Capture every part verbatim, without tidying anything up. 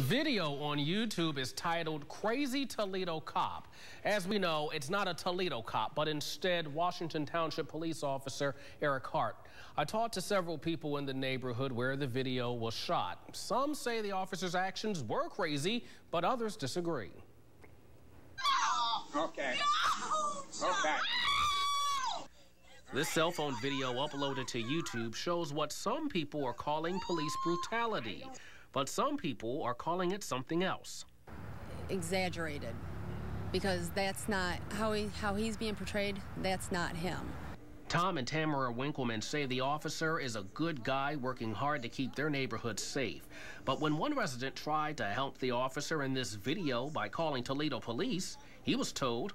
Video on YouTube is titled Crazy Toledo Cop. As we know, it's not a Toledo cop, but instead Washington Township Police Officer Eric Hart. I talked to several people in the neighborhood where the video was shot. Some say the officer's actions were crazy, but others disagree. No. Okay. No. Okay. This cell phone video uploaded to YouTube shows what some people are calling police brutality. But some people are calling it something else. Exaggerated, because that's not how, he, how he's being portrayed, that's not him. Tom and Tamara Winkleman say the officer is a good guy working hard to keep their neighborhood safe. But when one resident tried to help the officer in this video by calling Toledo police, he was told,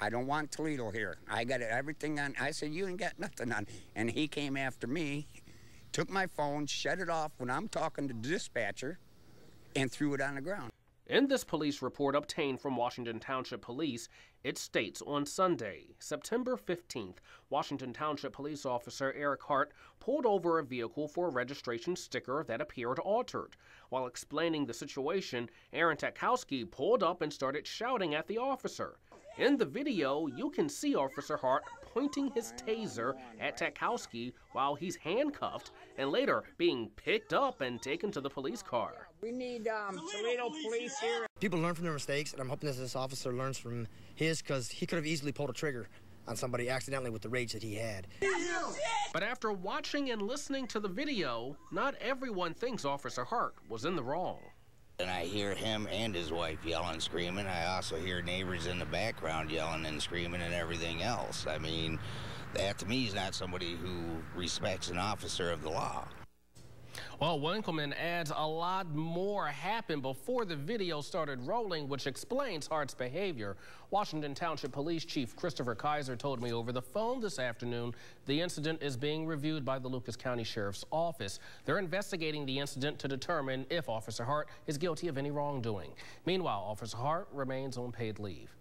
I don't want Toledo here. I got everything on. I said, you ain't got nothing on. And he came after me. Took my phone, shut it off when I'm talking to the dispatcher, and threw it on the ground. In this police report obtained from Washington Township Police, it states on Sunday, September fifteenth, Washington Township Police Officer Eric Hart pulled over a vehicle for a registration sticker that appeared altered. While explaining the situation, Aaron Tachowski pulled up and started shouting at the officer. In the video, you can see Officer Hart pointing his taser at Tachowski while he's handcuffed and later being picked up and taken to the police car. We need um, Toledo police here. People learn from their mistakes, and I'm hoping that this officer learns from his, because he could have easily pulled a trigger on somebody accidentally with the rage that he had. But after watching and listening to the video, not everyone thinks Officer Hart was in the wrong. And I hear him and his wife yelling, screaming. I also hear neighbors in the background yelling and screaming and everything else. I mean, that to me is not somebody who respects an officer of the law. Well, Winkleman adds a lot more happened before the video started rolling, which explains Hart's behavior. Washington Township Police Chief Christopher Kaiser told me over the phone this afternoon the incident is being reviewed by the Lucas County Sheriff's Office. They're investigating the incident to determine if Officer Hart is guilty of any wrongdoing. Meanwhile, Officer Hart remains on paid leave.